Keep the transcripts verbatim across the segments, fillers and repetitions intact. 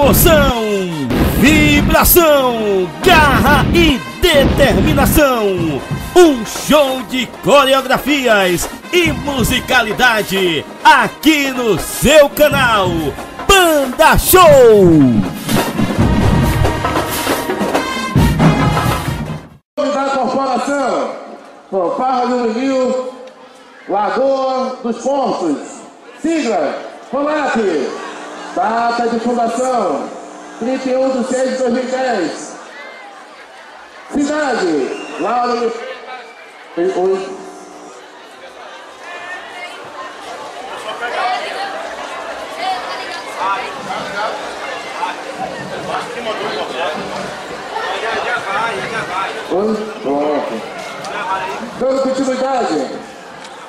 Emoção, vibração, garra e determinação. Um show de coreografias e musicalidade aqui no seu canal Banda Show. Da corporação Parra do Rio Lagoa dos Pontos, sigla Fanlap, data de fundação trinta e um de seis de dois mil e dez, cidade Lauro de Freitas, dando continuidade,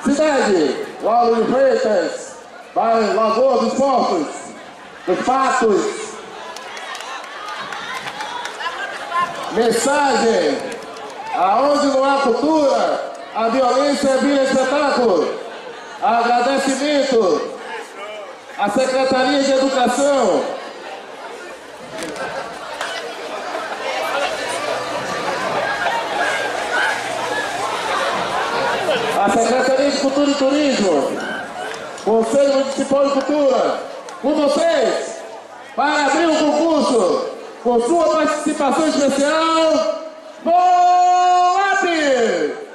cidade Lauro de Freitas, bairro Lagoa dos Pontos, dos Patos. Mensagem: aonde não há cultura, a violência vira espetáculo. Agradecimento à Secretaria de Educação, a Secretaria de Cultura e Turismo, Conselho Municipal de Cultura, com vocês, para abrir o concurso, com sua participação especial, Fanlap!